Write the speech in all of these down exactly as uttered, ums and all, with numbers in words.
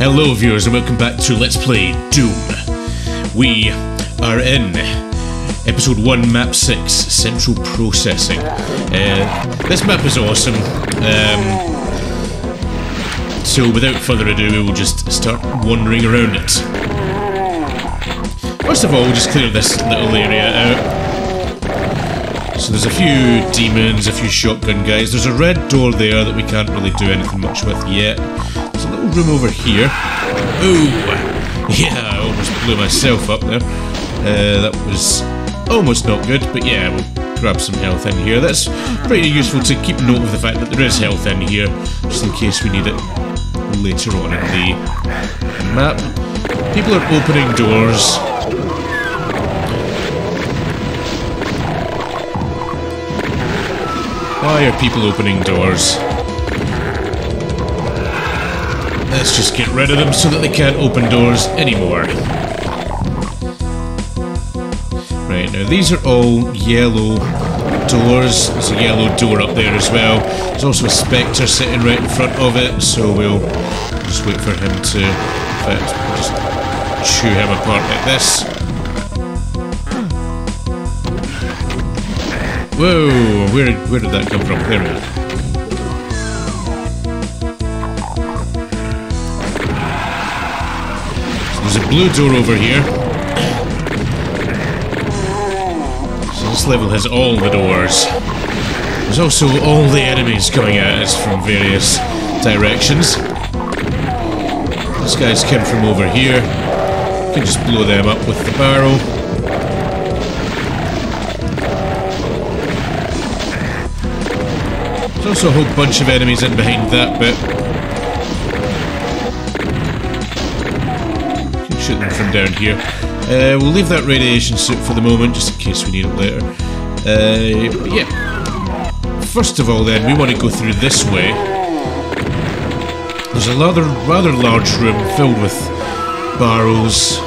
Hello viewers and welcome back to Let's Play Doom. We are in Episode one, Map six, Central Processing. Uh, this map is awesome. Um, so without further ado, we will just start wandering around it. First of all, we'll just clear this little area out. So there's a few demons, a few shotgun guys. There's a red door there that we can't really do anything much with yet. There's a little room over here. Ooh! Yeah, I almost blew myself up there. Uh, that was almost not good, but yeah, we'll grab some health in here. That's pretty useful to keep note of the fact that there is health in here, just in case we need it later on in the map. People are opening doors. Why are people opening doors? Let's just get rid of them so that they can't open doors anymore. Right, now these are all yellow doors. There's a yellow door up there as well. There's also a spectre sitting right in front of it, so we'll just wait for him to uh, just chew him apart like this. Whoa, where, where did that come from? There it is. So there's a blue door over here. So this level has all the doors. There's also all the enemies coming at us from various directions. These guys came from over here. You can just blow them up with the barrel. There's also a whole bunch of enemies in behind that bit. You can shoot them from down here. Uh, we'll leave that radiation suit for the moment, just in case we need it later. Uh, but yeah. First of all then, we want to go through this way. There's a rather, rather large room filled with barrels.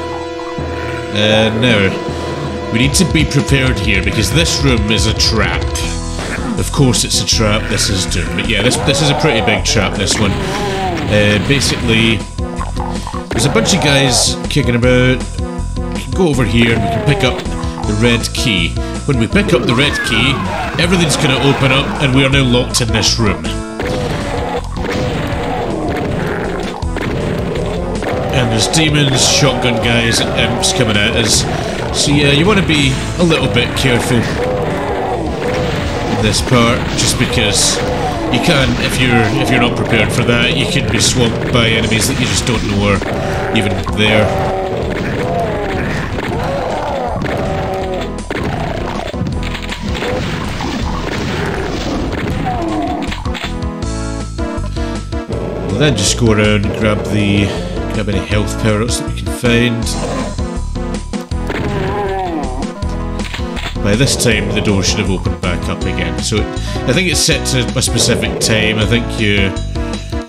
Uh, now, we need to be prepared here, because this room is a trap. Of course it's a trap, this is Doom, but yeah, this this is a pretty big trap, this one. Uh, basically, there's a bunch of guys kicking about. We can go over here and we can pick up the red key. When we pick up the red key, everything's going to open up and we are now locked in this room. And there's demons, shotgun guys and imps coming at us. So yeah, you want to be a little bit careful. This part, just because you can, if you're if you're not prepared for that, you can be swamped by enemies that you just don't know are even there. We'll then just go around and grab the grab any health power-ups that we can find. By this time, the door should have opened back up again. So it, I think it's set to a specific time. I think you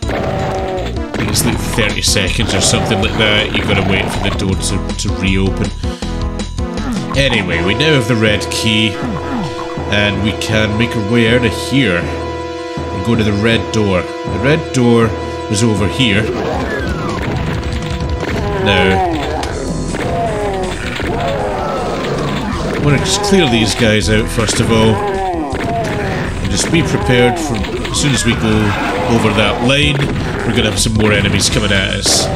I think it's like thirty seconds or something like that. You've got to wait for the door to, to reopen. Anyway, we now have the red key and we can make our way out of here and go to the red door. The red door is over here. Now I want to just clear these guys out first of all. Just be prepared for as soon as we go over that lane, we're gonna have some more enemies coming at us.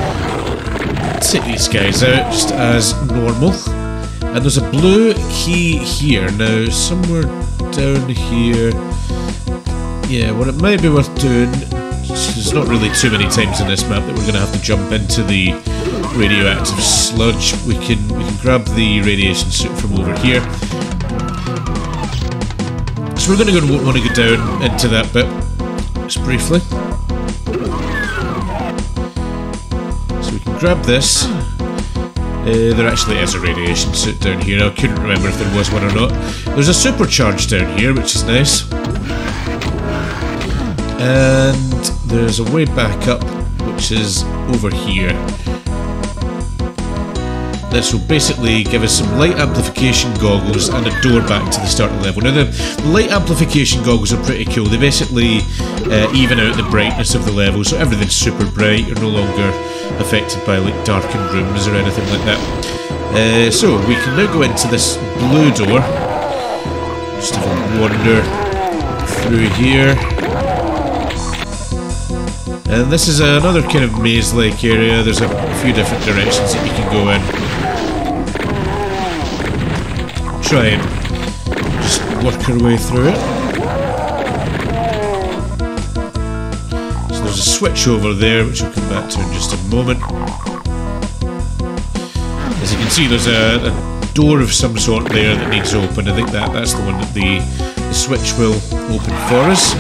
Take these guys out just as normal. And there's a blue key here. Now somewhere down here. Yeah, what it might be worth doing, there's not really too many times in this map that we're gonna have to jump into the radioactive sludge. We can we can grab the radiation suit from over here. We're going to go, want to go down into that bit, just briefly. So we can grab this. Uh, there actually is a radiation suit down here. I couldn't remember if there was one or not. There's a supercharge down here, which is nice. And there's a way back up, which is over here. This will basically give us some light amplification goggles and a door back to the starting level. Now the light amplification goggles are pretty cool. They basically uh, even out the brightness of the level, so everything's super bright. You're no longer affected by like darkened rooms or anything like that. Uh, so we can now go into this blue door. Just have a wander through here. And this is another kind of maze-like area. There's a few different directions that you can go in. Try and just work your way through it. So there's a switch over there, which we'll come back to in just a moment. As you can see, there's a, a door of some sort there that needs to open. I think that, that's the one that the, the switch will open for us.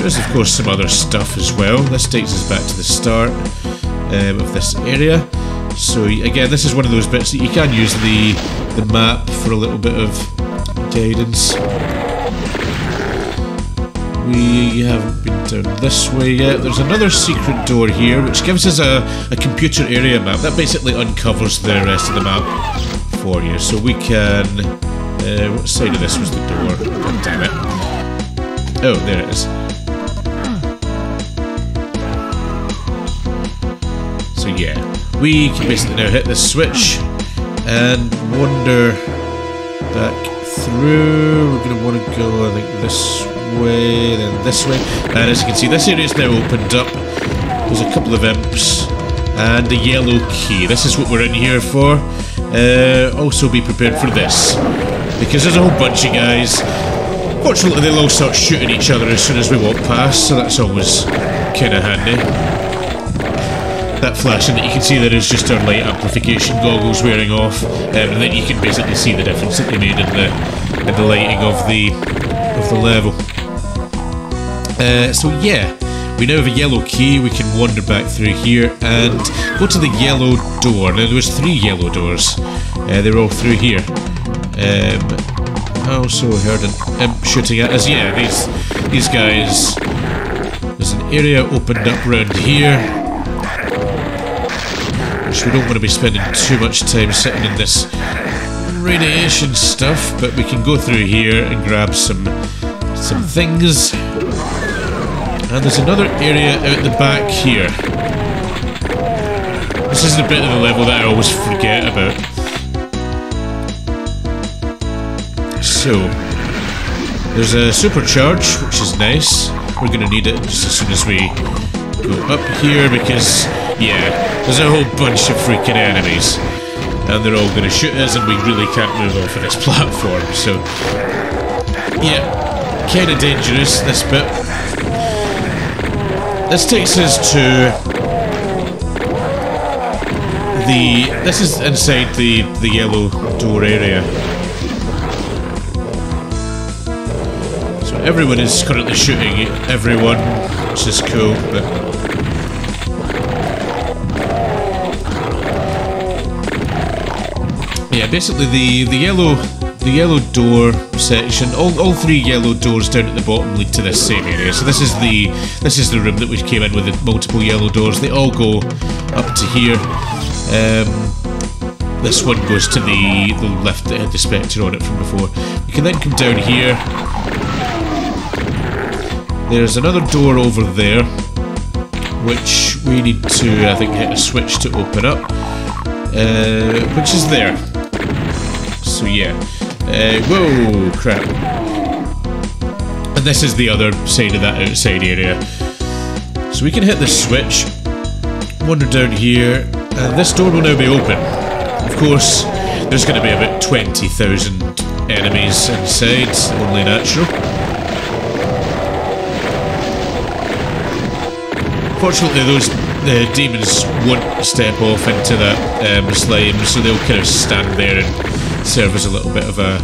There's of course some other stuff as well. This takes us back to the start um, of this area. So again, this is one of those bits that you can use the the map for a little bit of guidance. We haven't been down this way yet. There's another secret door here which gives us a, a computer area map. That basically uncovers the rest of the map for you. So we can... Uh, what side of this was the door? God damn it. Oh, there it is. Yeah, we can basically now hit this switch and wander back through. We're going to want to go, I think, this way, then this way. And as you can see, this area is now opened up. There's a couple of imps and a yellow key. This is what we're in here for. Uh, also be prepared for this, because there's a whole bunch of guys. Fortunately, they'll all start shooting each other as soon as we walk past, so that's always kind of handy. That flashing that you can see there is just our light amplification goggles wearing off, um, and then you can basically see the difference that they made in the in the lighting of the of the level. Uh, so yeah, we now have a yellow key. We can wander back through here and go to the yellow door. Now there was three yellow doors. Uh, they were all through here. Um, I also heard an imp shooting at us. Yeah, these these guys. There's an area opened up round here. We don't want to be spending too much time sitting in this radiation stuff, but we can go through here and grab some some things. And there's another area out the back here. This is the bit of the level that I always forget about. So, there's a supercharge, which is nice. We're going to need it just as soon as we go up here, because... yeah, there's a whole bunch of freaking enemies, and they're all going to shoot us, and we really can't move off of this platform, so... yeah, kind of dangerous, this bit. This takes us to... the... this is inside the, the yellow door area. So everyone is currently shooting at everyone, which is cool, but... yeah, basically the, the yellow the yellow door section, all, all three yellow doors down at the bottom lead to this same area. So this is the this is the room that we came in with the multiple yellow doors. They all go up to here. Um, this one goes to the, the left that had the spectre on it from before. You can then come down here. There's another door over there, which we need to, I think, hit a switch to open up, uh, which is there. So yeah, uh, whoa, crap. And this is the other side of that outside area. So we can hit the switch, wander down here, and this door will now be open. Of course, there's going to be about twenty thousand enemies inside, only natural. Fortunately, those uh, demons won't step off into that um, slime, so they'll kind of stand there and serve as a little bit of a...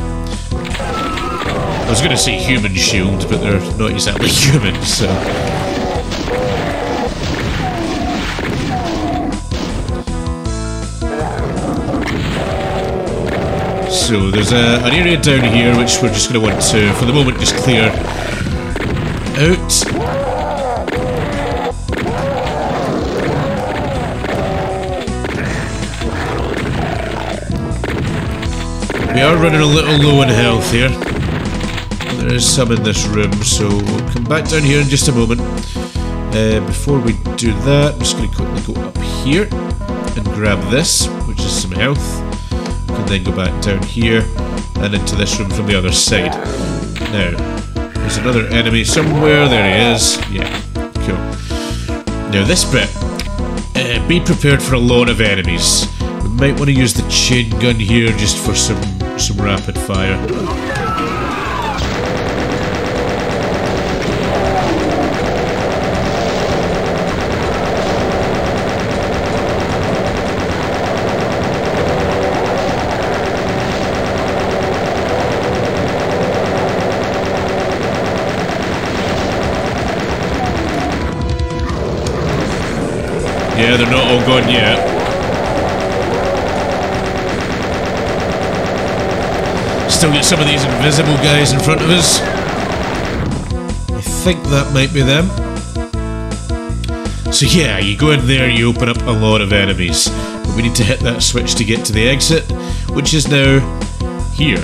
I was going to say human shield, but they're not exactly human, so... So there's a, an area down here which we're just going to want to, for the moment, just clear out. We are running a little low in health here. There is some in this room, so we'll come back down here in just a moment. Uh, before we do that, I'm just going to quickly go up here and grab this, which is some health. We can then go back down here and into this room from the other side. Now, there's another enemy somewhere. There he is. Yeah, cool. Now this bit. Uh, be prepared for a lot of enemies. We might want to use the chain gun here just for some, some rapid fire. Yeah, they're not all gone yet. Still get some of these invisible guys in front of us. I think that might be them. So yeah, you go in there, you open up a lot of enemies. But we need to hit that switch to get to the exit, which is now here.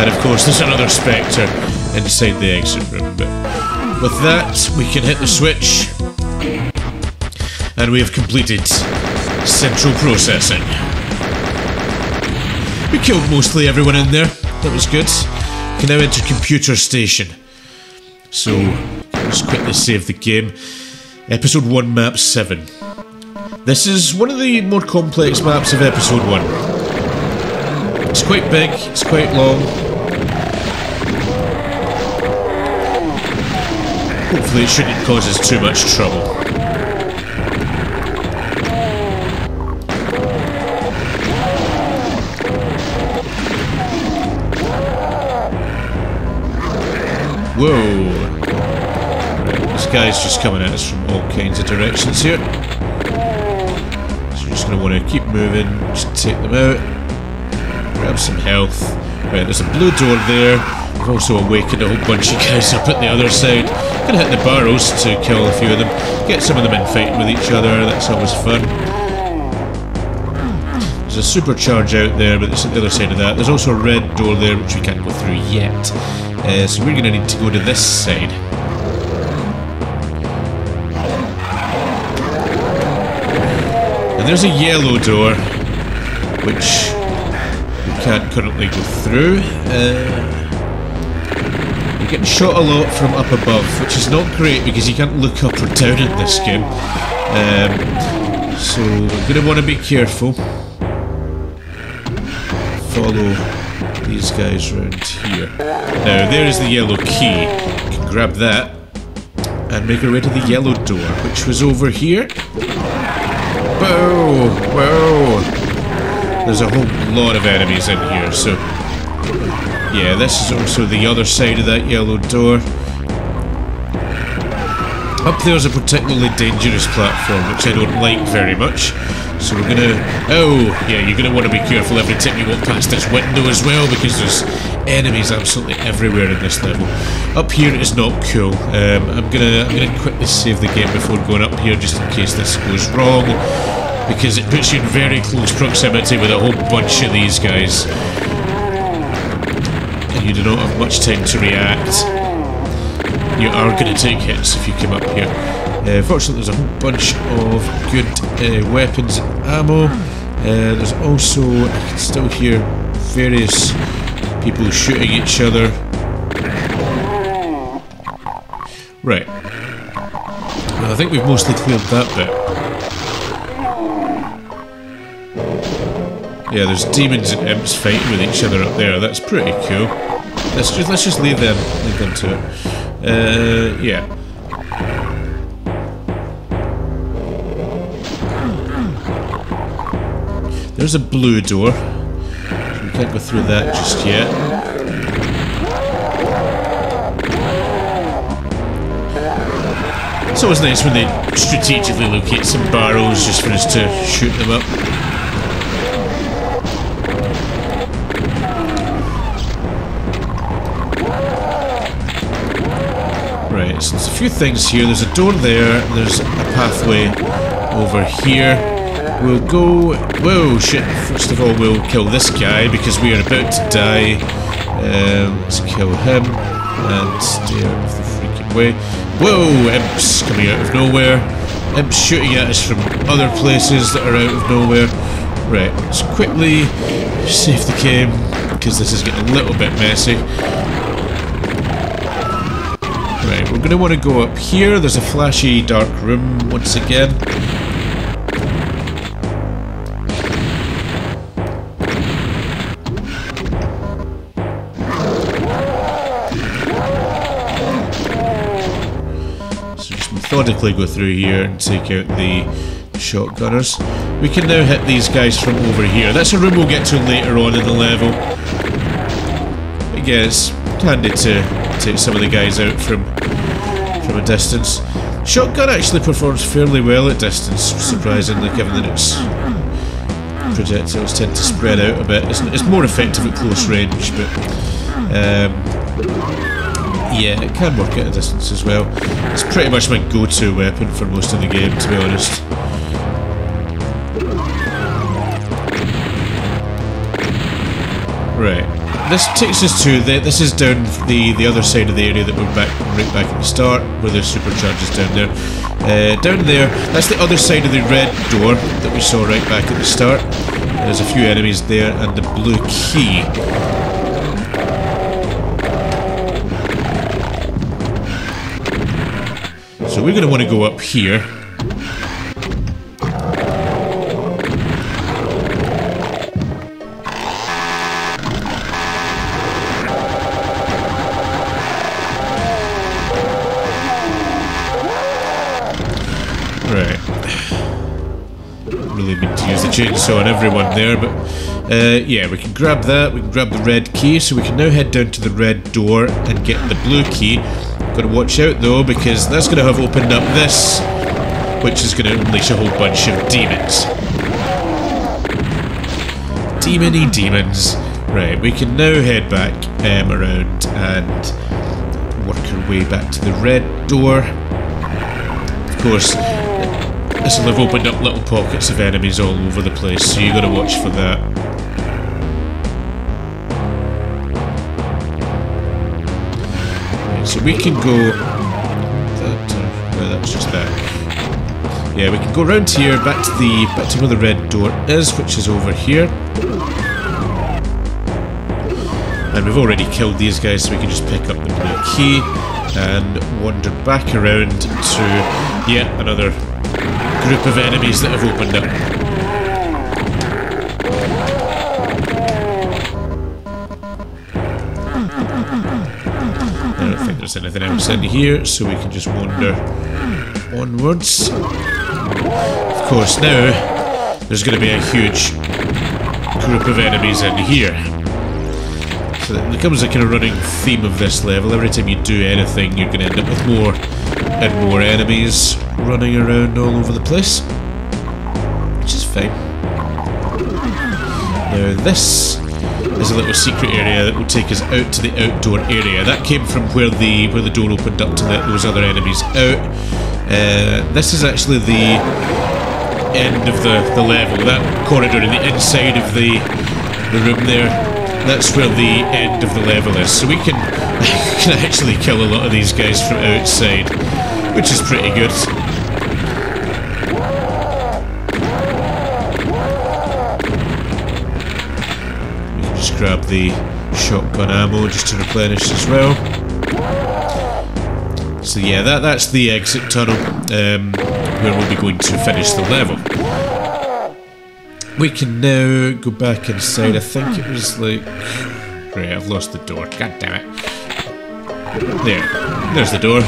And of course, there's another Spectre inside the exit room, but with that, we can hit the switch, and we have completed Central Processing. We killed mostly everyone in there, that was good. We can now enter Computer Station. So, let's quickly save the game. Episode one, Map seven. This is one of the more complex maps of Episode one. It's quite big, it's quite long. Hopefully it shouldn't cause us too much trouble. Whoa! Right, this guy's just coming at us from all kinds of directions here. So we're just going to want to keep moving, just take them out. Grab some health. Right, there's a blue door there. We've also awakened a whole bunch of guys up at the other side. Gonna hit the barrels to kill a few of them. Get some of them in fighting with each other, that's always fun. There's a supercharge out there, but it's at the other side of that. There's also a red door there, which we can't go through yet. Uh, so we're gonna need to go to this side. And there's a yellow door, which we can't currently go through. Uh, Getting shot a lot from up above, which is not great because you can't look up or down in this game. Um, so we're going to want to be careful. Follow these guys around here. Now there is the yellow key. You can grab that and make our way to the yellow door, which was over here. Whoa! Whoa! There's a whole lot of enemies in here, so. Yeah, this is also the other side of that yellow door. Up there's a particularly dangerous platform, which I don't like very much. So we're gonna... Oh, yeah, you're gonna want to be careful every time you walk past this window as well, because there's enemies absolutely everywhere in this level. Up here is not cool. Um, I'm gonna, I'm gonna quickly save the game before going up here, just in case this goes wrong, because it puts you in very close proximity with a whole bunch of these guys. You do not have much time to react. You are going to take hits if you come up here. Uh, fortunately, there's a whole bunch of good uh, weapons and ammo. Uh, there's also, I can still hear various people shooting each other. Right. Well, I think we've mostly cleared that bit. Yeah, there's demons and imps fighting with each other up there. That's pretty cool. Let's just, let's just leave them, leave them to it. Uh, yeah. There's a blue door. So we can't go through that just yet. It's always nice when they strategically locate some barrels just for us to shoot them up. So there's a few things here. There's a door there. There's a pathway over here. We'll go... Whoa, shit. First of all, we'll kill this guy because we are about to die. Um, let's kill him and stay out of the freaking way. Whoa, imps coming out of nowhere. Imps shooting at us from other places that are out of nowhere. Right, let's quickly save the game because this is getting a little bit messy. Right, we're going to want to go up here. There's a flashy dark room once again. So just methodically go through here and take out the shotgunners. We can now hit these guys from over here. That's a room we'll get to later on in the level. I guess handy to take some of the guys out from from a distance. Shotgun actually performs fairly well at distance, surprisingly, given that its projectiles tend to spread out a bit. It's, it's more effective at close range, but um, yeah, it can work at a distance as well. It's pretty much my go-to weapon for most of the game, to be honest. Right. This takes us to the, this is down the the other side of the area that we're back right back at the start, where there's superchargers down there. Uh, down there, that's the other side of the red door that we saw right back at the start. There's a few enemies there and the blue key. So we're going to want to go up here. Chainsaw on everyone there, but uh, yeah, we can grab that. We can grab the red key, so we can now head down to the red door and get the blue key. Gotta watch out though, because that's gonna have opened up this, which is gonna unleash a whole bunch of demons. Demony demons. Right, we can now head back um, around and work our way back to the red door. Of course. This will have opened up little pockets of enemies all over the place, so you gotta watch for that. Right, so we can go... That, uh, no, that's just that. Yeah, we can go round here, back to the back to where the red door is, which is over here. And we've already killed these guys, so we can just pick up the blue key and wander back around to yet another group of enemies that have opened up. I don't think there's anything else in here, so we can just wander onwards. Of course, now there's going to be a huge group of enemies in here. So that becomes a kind of running theme of this level. Every time you do anything, you're going to end up with more and more enemies running around all over the place, which is fine. Now this is a little secret area that will take us out to the outdoor area. That came from where the where the door opened up to let those other enemies out. Uh, this is actually the end of the, the level. That corridor in the inside of the, the room there, that's where the end of the level is. So we can, we can actually kill a lot of these guys from outside, which is pretty good. Just grab the shotgun ammo just to replenish as well. So yeah, that, that's the exit tunnel um, where we'll be going to finish the level. We can now go back inside. I think it was like... Great, I've lost the door. God damn it. There. There's the door.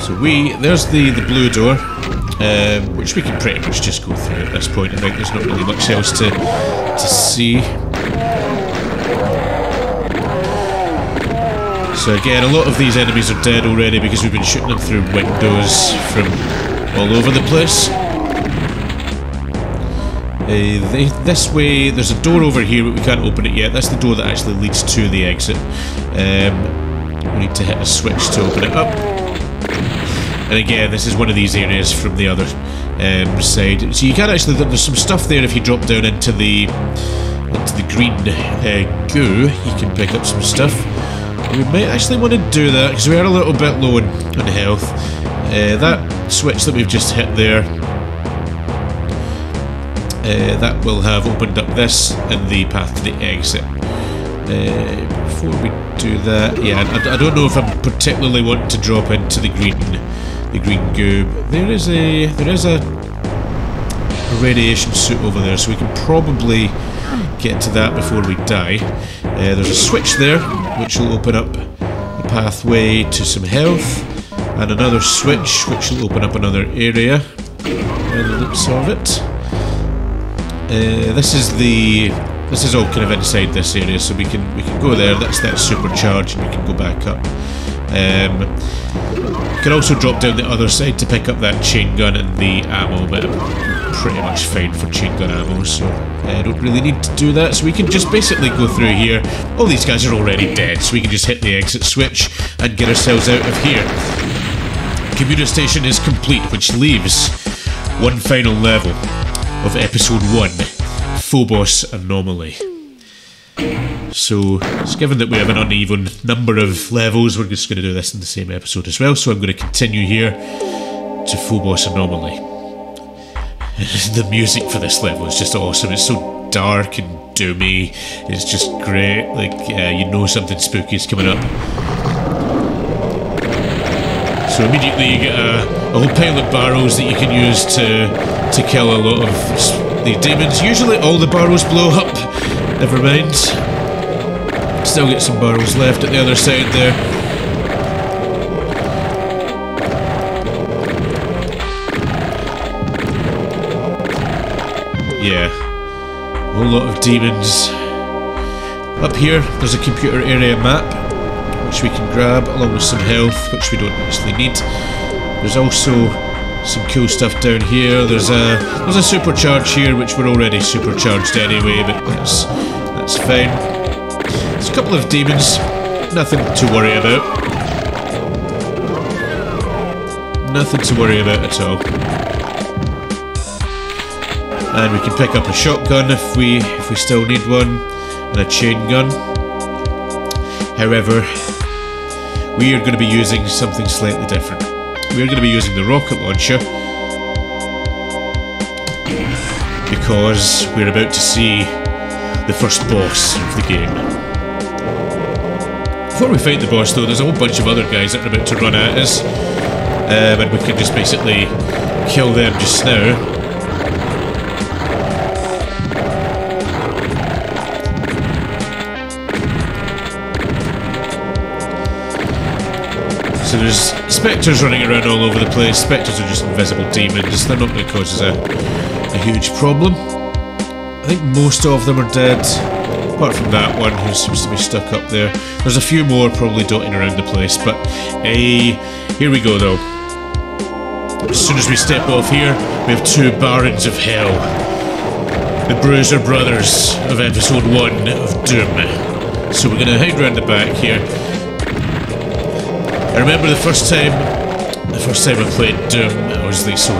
So we... There's the, the blue door. Um, which we can pretty much just go through at this point. I think there's not really much else to, to see. So again, a lot of these enemies are dead already because we've been shooting them through windows from all over the place. Uh, they, this way, there's a door over here but we can't open it yet. That's the door that actually leads to the exit. Um, we need to hit a switch to open it up. And again, this is one of these areas from the other um, side. So you can actually, there's some stuff there if you drop down into the into the green uh, goo, you can pick up some stuff. We might actually want to do that because we are a little bit low on, on health. Uh, that switch that we've just hit there, uh, that will have opened up this and the path to the exit. Uh, before we do that, yeah, I, I don't know if I'm particularly wanting to drop into the green, the green goo. There is a there is a radiation suit over there, so we can probably get to that before we die. Uh, there's a switch there which will open up a pathway to some health, and another switch which will open up another area by the looks of it. Uh, this is the this is all kind of inside this area, so we can we can go there. That's that supercharge, and we can go back up. Um, you can also drop down the other side to pick up that chain gun and the ammo, but I'm pretty much fine for chain gun ammo, so I don't really need to do that. So we can just basically go through here. All these guys are already dead, so we can just hit the exit switch and get ourselves out of here. Computer Station is complete, which leaves one final level of Episode one, Phobos Anomaly. So, it's given that we have an uneven number of levels, we're just going to do this in the same episode as well, so I'm going to continue here to Phobos Anomaly. The music for this level is just awesome. It's so dark and doomy, it's just great, like, uh, you know something spooky is coming up. So immediately you get a, a whole pile of barrels that you can use to, to kill a lot of the demons. Usually all the barrels blow up, never mind. Still get some barrels left at the other side there. Yeah, a whole lot of demons. Up here, there's a computer area map, which we can grab, along with some health, which we don't actually need. There's also some cool stuff down here. There's a there's a supercharge here, which we're already supercharged anyway, but that's that's fine. There's a couple of demons, nothing to worry about. Nothing to worry about at all. And we can pick up a shotgun if we if we still need one, and a chain gun. However, we are going to be using something slightly different. We are going to be using the rocket launcher, because we're about to see the first boss of the game. Before we fight the boss though, there's a whole bunch of other guys that are about to run at us, um, and we can just basically kill them just now. So there's spectres running around all over the place. Spectres are just invisible demons, they're not going to cause us a, a huge problem. I think most of them are dead, apart from that one who seems to be stuck up there. There's a few more probably dotting around the place, but hey, here we go though. As soon as we step off here, we have two Barons of Hell. The Bruiser Brothers of Episode one of Doom. So we're going to hang around the back here. I remember the first time, the first time I played Doom, I was like so,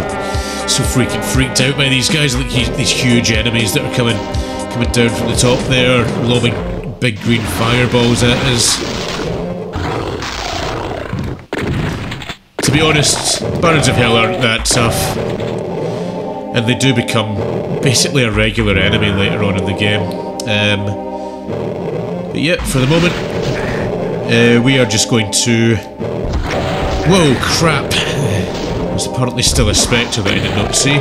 so freaking freaked out by these guys, like these huge enemies that are coming coming down from the top there, lobbing big green fireballs at us. To be honest, Barons of Hell aren't that tough, and they do become basically a regular enemy later on in the game. Um, but yeah, for the moment, uh, we are just going to... Whoa, crap! There's apparently still a spectre that I did not see.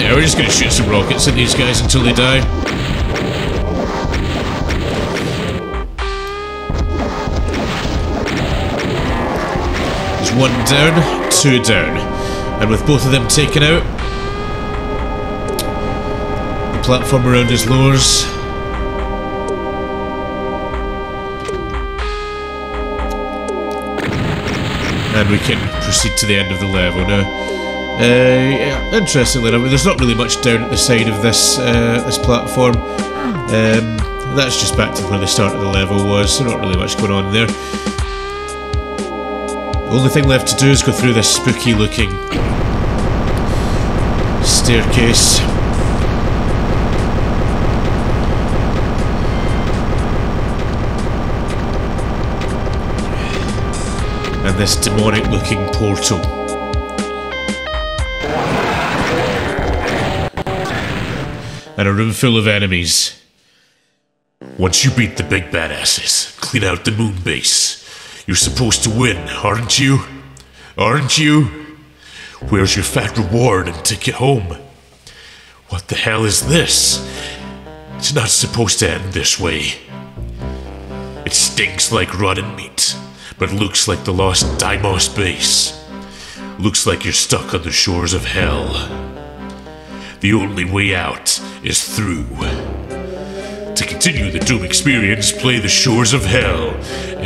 Yeah, we're just going to shoot some rockets at these guys until they die. One down, two down, and with both of them taken out, the platform around is lowers. And we can proceed to the end of the level now. Uh, yeah, interestingly enough, there's not really much down at the side of this uh, this platform. Um, that's just back to where the start of the level was, so not really much going on there. Only thing left to do is go through this spooky looking staircase. And this demonic looking portal. And a room full of enemies. Once you beat the big badasses, clean out the moon base. You're supposed to win, aren't you? Aren't you? Where's your fat reward and ticket home? What the hell is this? It's not supposed to end this way. It stinks like rotten meat, but looks like the lost Deimos base. Looks like you're stuck on the shores of hell. The only way out is through. To continue the Doom experience, play The Shores of Hell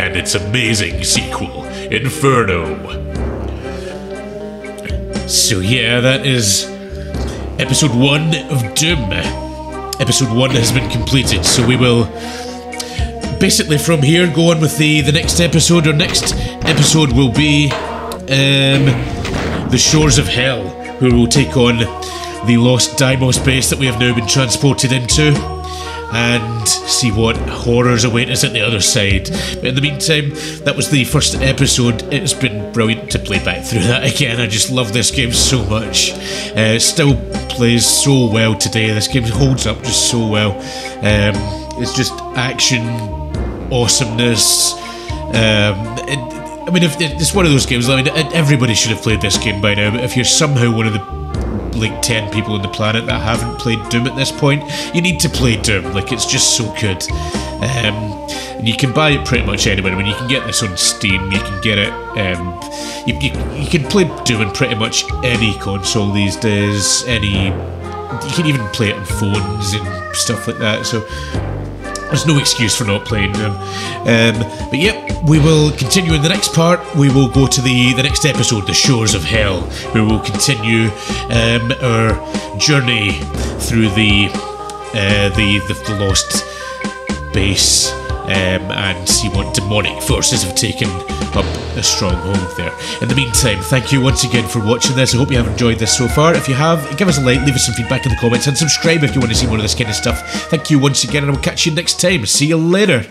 and its amazing sequel, Inferno. So yeah, that is episode one of Doom. Episode one has been completed, so we will basically from here go on with the, the next episode. Our next episode will be um, The Shores of Hell, where we'll take on the lost Deimos base that we have now been transported into, and see what horrors await us at the other side. But in the meantime, that was the first episode. It's been brilliant to play back through that again. I just love this game so much. Uh, it still plays so well today. This game holds up just so well. Um, it's just action, awesomeness. Um, it, I mean, if, it's one of those games, I mean, everybody should have played this game by now, but if you're somehow one of the like ten people on the planet that haven't played Doom at this point, you need to play Doom. Like, it's just so good. Um, and you can buy it pretty much anywhere. I mean, you can get this on Steam, you can get it, um, you, you, you can play Doom on pretty much any console these days, any, you can even play it on phones and stuff like that, so there's no excuse for not playing them. Um, but yep, we will continue in the next part. We will go to the, the next episode, The Shores of Hell, where we'll continue um, our journey through the, uh, the, the, the lost base um, and see what demonic forces have taken up a stronghold there. In the meantime, thank you once again for watching this. I hope you have enjoyed this so far. If you have, give us a like, leave us some feedback in the comments, and subscribe if you want to see more of this kind of stuff. Thank you once again, and I will catch you next time. See you later.